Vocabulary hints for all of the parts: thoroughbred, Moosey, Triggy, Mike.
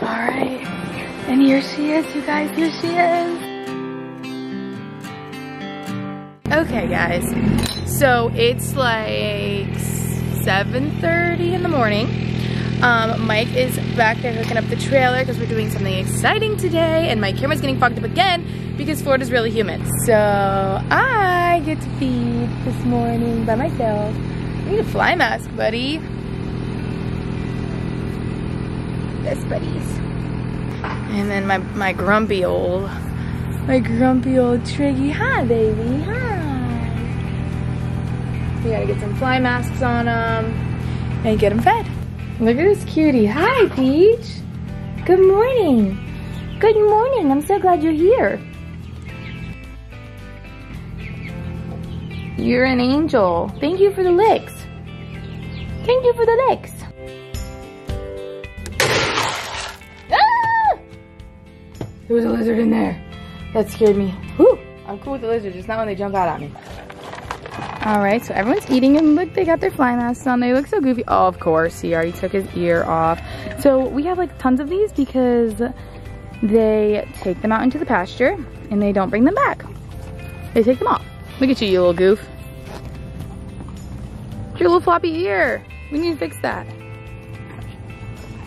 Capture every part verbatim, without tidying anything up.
All right, and here she is, you guys, here she is. Okay guys, so it's like seven thirty in the morning. Um, Mike is back there hooking up the trailer because we're doing something exciting today, and my camera's getting fogged up again because Florida's really humid. So I get to feed this morning by myself. I need a fly mask, buddy. Yes, buddies. And then my, my grumpy old, my grumpy old Triggy. Hi, baby, hi. We gotta get some fly masks on them and get them fed. Look at this cutie. Hi, Peach. Good morning. Good morning. I'm so glad you're here. You're an angel. Thank you for the licks. Thank you for the licks. Ah! There was a lizard in there. That scared me. Whew. I'm cool with the lizards, just not when they jump out at me. All right, so everyone's eating and look, they got their fly masks on. They look so goofy. Oh, of course, he already took his ear off. So we have like tons of these because they take them out into the pasture and they don't bring them back. They take them off. Look at you, you little goof. Your little floppy ear. We need to fix that.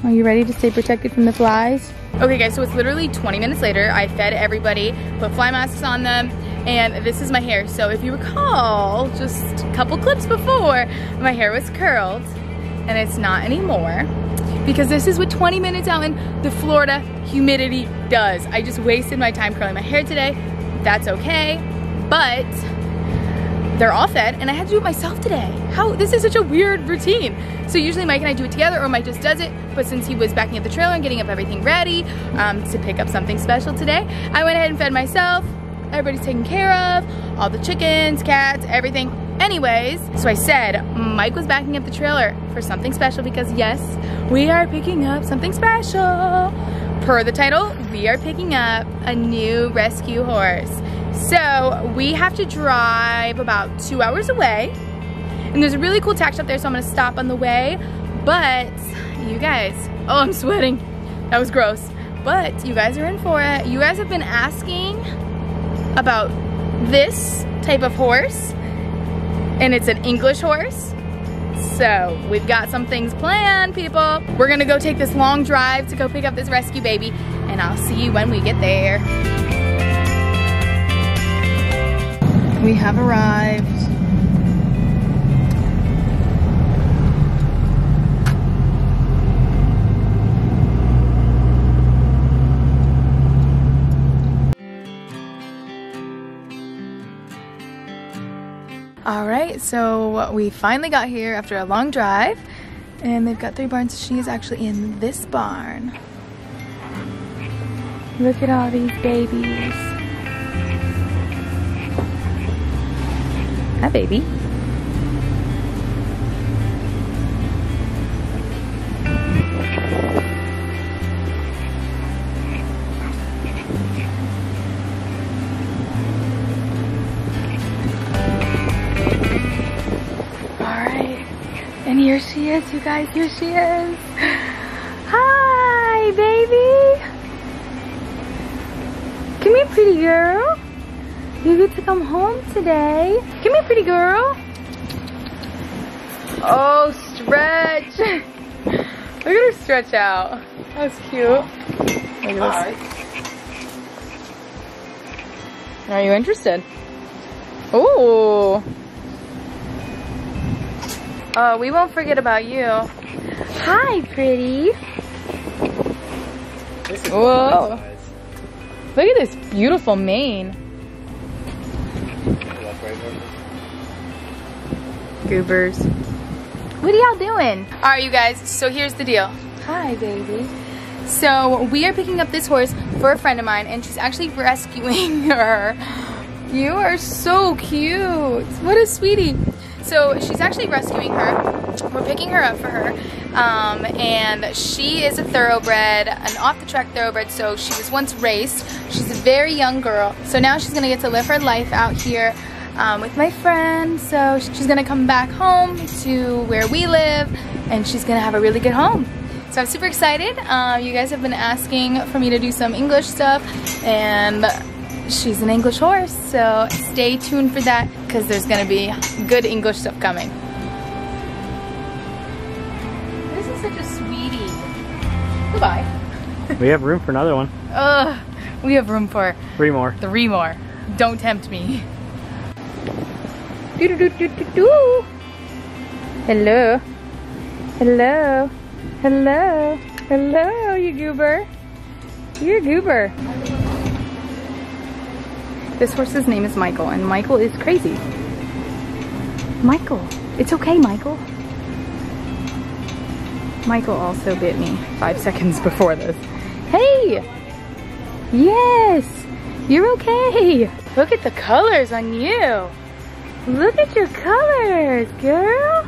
Are you ready to stay protected from the flies? Okay guys, so it's literally twenty minutes later. I fed everybody, put fly masks on them, and this is my hair. So if you recall, just a couple clips before, my hair was curled, and it's not anymore, because this is what twenty minutes out in the Florida humidity does. I just wasted my time curling my hair today. That's okay, but they're all fed, and I had to do it myself today. How, this is such a weird routine. So usually Mike and I do it together, or Mike just does it, but since he was backing up the trailer and getting up everything ready um, to pick up something special today, I went ahead and fed myself. Everybody's taken care of, all the chickens, cats, everything. Anyways, so I said Mike was backing up the trailer for something special because yes, we are picking up something special. Per the title, we are picking up a new rescue horse. So we have to drive about two hours away, and there's a really cool tack shop there, so I'm gonna stop on the way. But you guys, oh, I'm sweating. That was gross. But you guys are in for it. You guys have been asking about this type of horse, and it's an English horse. So we've got some things planned, people. We're gonna go take this long drive to go pick up this rescue baby, and I'll see you when we get there. We have arrived. All right, so we finally got here after a long drive, and they've got three barns. She is actually in this barn. Look at all these babies. Hi, baby. All right, and here she is, you guys, here she is. Hi, baby. Come here, pretty girl. You get to come home today. Come here, pretty girl. Oh, stretch. Look at her stretch out. That's cute. Look at this. Are you interested? Oh. Oh, we won't forget about you. Hi, pretty. Whoa. Look at this beautiful mane. Goobers. What are y'all doing? All right, you guys, so here's the deal. Hi, baby. So we are picking up this horse for a friend of mine, and she's actually rescuing her. You are so cute. What a sweetie. So she's actually rescuing her. We're picking her up for her. Um, and she is a thoroughbred, an off-the-track thoroughbred, so she was once raced. She's a very young girl. So now she's gonna get to live her life out here Um, with my friend. So she's gonna come back home to where we live, and she's gonna have a really good home. So I'm super excited. Uh, you guys have been asking for me to do some English stuff, and she's an English horse, so stay tuned for that because there's gonna be good English stuff coming. This is such a sweetie. Goodbye. We have room for another one. Ugh, we have room for three more. Three more. Don't tempt me. Do do do do do do. Hello. Hello. Hello. Hello, you goober. You're a goober. This horse's name is Michael, and Michael is crazy. Michael. It's okay, Michael. Michael also bit me five seconds before this. Hey! Yes! You're okay! Look at the colors on you! Look at your colors, girl!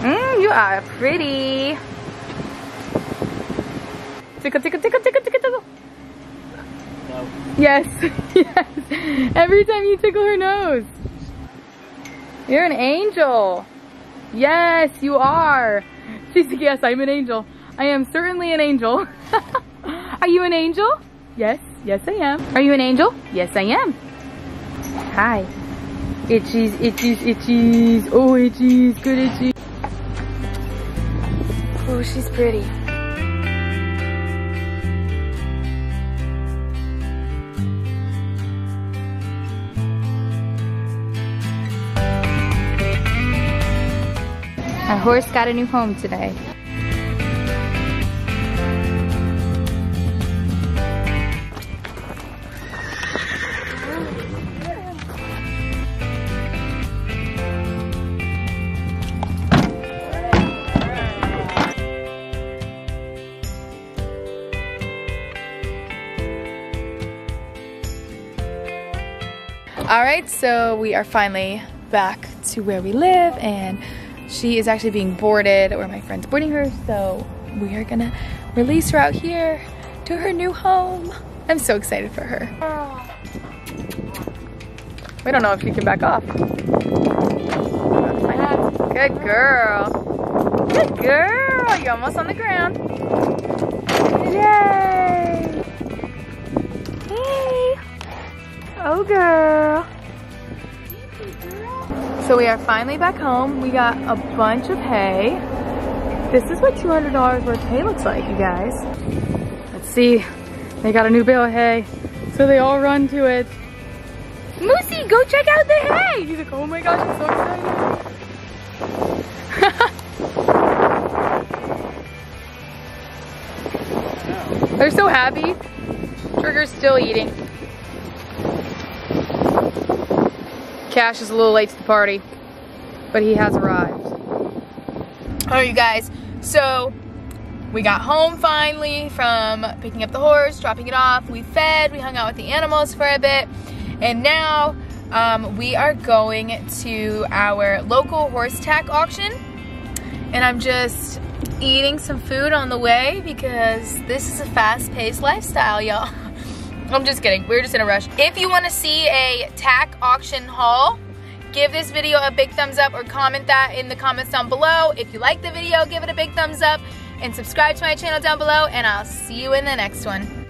Mmm, you are pretty! Tickle, tickle, tickle, tickle, tickle, tickle! No. Yes, yes! Every time you tickle her nose! You're an angel! Yes, you are! She's like, yes, I'm an angel. I am certainly an angel. Are you an angel? Yes, yes I am. Are you an angel? Yes I am. Hi. Itchies, itchies, itchies. Oh, itchies, good itchies. Oh, she's pretty. Our horse got a new home today. All right, so we are finally back to where we live, and she is actually being boarded, or my friend's boarding her, so we are gonna release her out here to her new home. I'm so excited for her. We don't know if she can back off. Good girl. Good girl. You're almost on the ground. Yay. Hey. Oh, girl. So we are finally back home. We got a bunch of hay. This is what two hundred dollars worth of hay looks like, you guys. Let's see. They got a new bale of hay, so they all run to it. Moosey, go check out the hay! He's like, oh my gosh, I'm so excited. They're so happy. Trigger's still eating. Cash is a little late to the party, but he has arrived. All right, you guys, so we got home finally from picking up the horse, dropping it off. We fed, we hung out with the animals for a bit, and now um, we are going to our local horse tack auction, and I'm just eating some food on the way because this is a fast-paced lifestyle, y'all. I'm just kidding, we're just in a rush. If you wanna see a tack auction haul, give this video a big thumbs up or comment that in the comments down below. If you like the video, give it a big thumbs up and subscribe to my channel down below, and I'll see you in the next one.